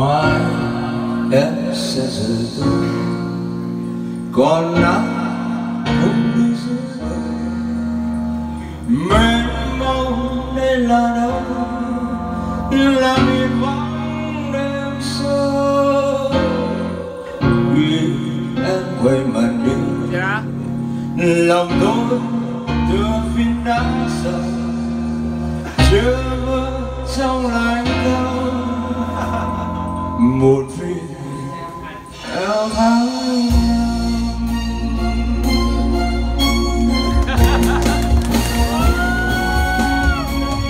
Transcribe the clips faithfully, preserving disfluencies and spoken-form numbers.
mai em sẽ rời tôi, còn nắng không đi rơi. Mênh mông đây là đâu, là miền vắng đêm sâu. Khi em quay mặt đi, lòng tôi thừa phiền đã sợ, chưa vỡ trong lạnh đau. Một viên eo thắm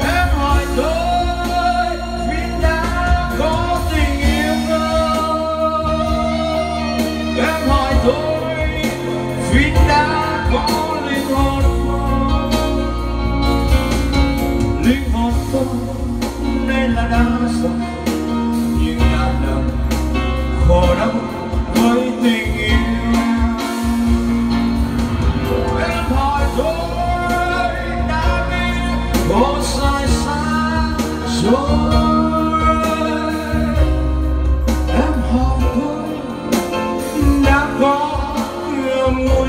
em hỏi tôi Vinh đã có tình yêu không? Em hỏi tôi Vinh đã có linh hồn không? Linh hồn tôi nay là đang sống khổ đau với tình yêu. Em hỏi tôi đã biết có sai xa rồi. Em hỏi tôi đã có nhiều buổi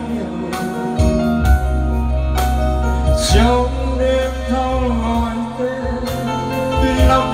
nhau, trong đêm thao gọi tên lòng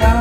đã.